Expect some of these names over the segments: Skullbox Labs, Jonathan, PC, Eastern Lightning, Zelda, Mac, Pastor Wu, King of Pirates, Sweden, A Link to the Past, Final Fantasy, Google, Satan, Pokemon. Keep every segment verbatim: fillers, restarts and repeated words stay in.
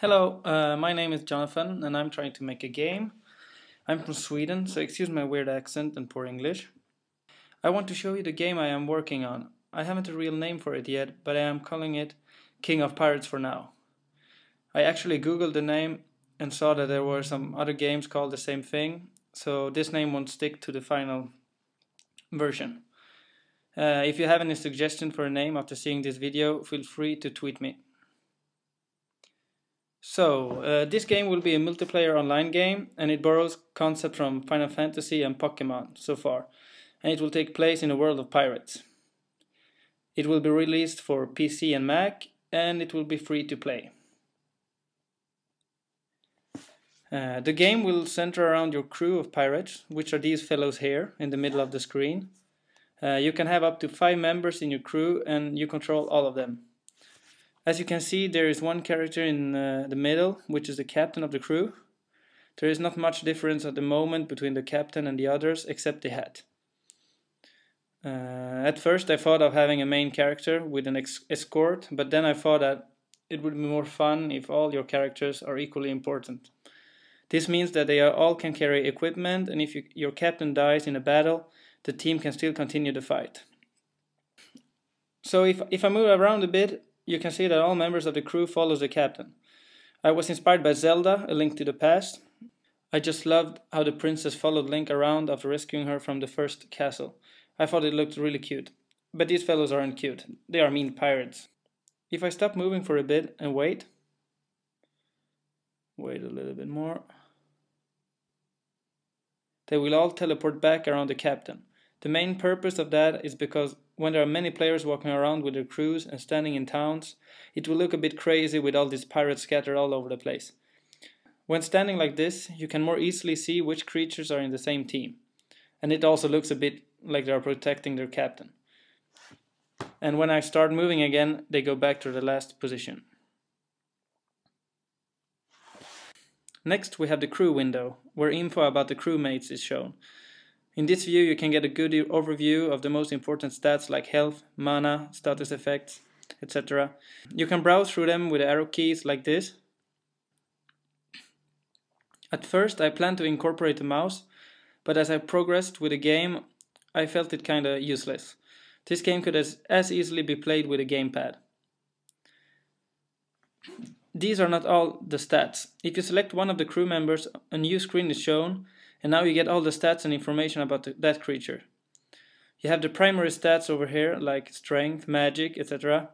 Hello, uh, my name is Jonathan and I'm trying to make a game. I'm from Sweden, so excuse my weird accent and poor English. I want to show you the game I am working on. I haven't a real name for it yet, but I am calling it King of Pirates for now. I actually googled the name and saw that there were some other games called the same thing, so this name won't stick to the final version. Uh, if you have any suggestion for a name after seeing this video, feel free to tweet me. So, uh, this game will be a multiplayer online game, and it borrows concept from Final Fantasy and Pokemon so far, and it will take place in a world of pirates. It will be released for P C and Mac, and it will be free to play. Uh, the game will center around your crew of pirates, which are these fellows here in the middle of the screen. Uh, you can have up to five members in your crew, and you control all of them. As you can see, there is one character in uh, the middle, which is the captain of the crew. There is not much difference at the moment between the captain and the others, except the hat. Uh, at first I thought of having a main character with an ex escort, but then I thought that it would be more fun if all your characters are equally important. This means that they are, all can carry equipment, and if you, your captain dies in a battle, the team can still continue the fight. So if, if I move around a bit, you can see that all members of the crew follow the captain. I was inspired by Zelda, A Link to the Past. I just loved how the princess followed Link around after rescuing her from the first castle. I thought it looked really cute. But these fellows aren't cute, they are mean pirates. If I stop moving for a bit and wait, wait a little bit more, they will all teleport back around the captain. The main purpose of that is because when there are many players walking around with their crews and standing in towns, it will look a bit crazy with all these pirates scattered all over the place. When standing like this, you can more easily see which creatures are in the same team. And it also looks a bit like they are protecting their captain. And when I start moving again, they go back to the last position. Next we have the crew window, where info about the crewmates is shown. In this view you can get a good overview of the most important stats like health, mana, status effects, et cetera. You can browse through them with the arrow keys like this. At first I planned to incorporate a mouse, but as I progressed with the game I felt it kinda useless. This game could as, as easily be played with a gamepad. These are not all the stats. If you select one of the crew members, a new screen is shown, and now you get all the stats and information about the, that creature. You have the primary stats over here, like strength, magic, et cetera.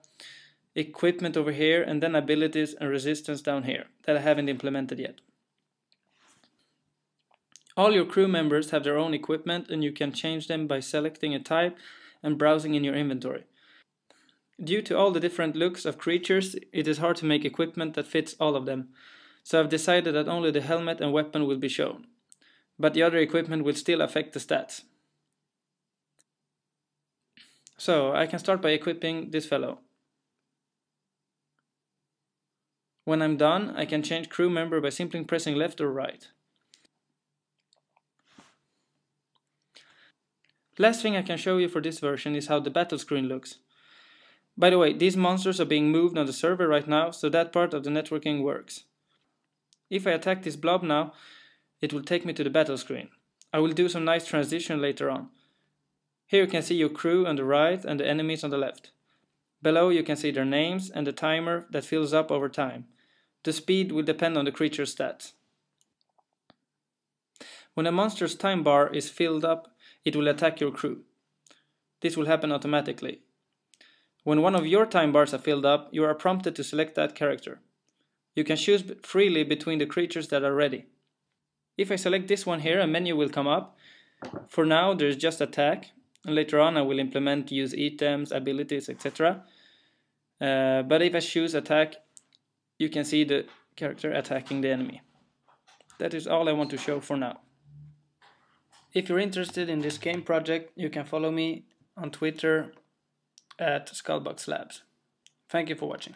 Equipment over here, and then abilities and resistance down here, that I haven't implemented yet. All your crew members have their own equipment, and you can change them by selecting a type and browsing in your inventory. Due to all the different looks of creatures, it is hard to make equipment that fits all of them, so I've decided that only the helmet and weapon will be shown, but the other equipment will still affect the stats. So I can start by equipping this fellow. When I'm done, I can change crew member by simply pressing left or right. Last thing I can show you for this version is how the battle screen looks. By the way, these monsters are being moved on the server right now, so that part of the networking works. If I attack this blob now, it will take me to the battle screen. I will do some nice transition later on. Here you can see your crew on the right and the enemies on the left. Below you can see their names and the timer that fills up over time. The speed will depend on the creature's stats. When a monster's time bar is filled up, it will attack your crew. This will happen automatically. When one of your time bars are filled up, you are prompted to select that character. You can choose freely between the creatures that are ready. If I select this one here, a menu will come up. For now, there's just attack, and later on I will implement use items, abilities, et cetera. Uh, but if I choose attack, you can see the character attacking the enemy. That is all I want to show for now. If you're interested in this game project, you can follow me on Twitter at Skullbox Labs. Thank you for watching.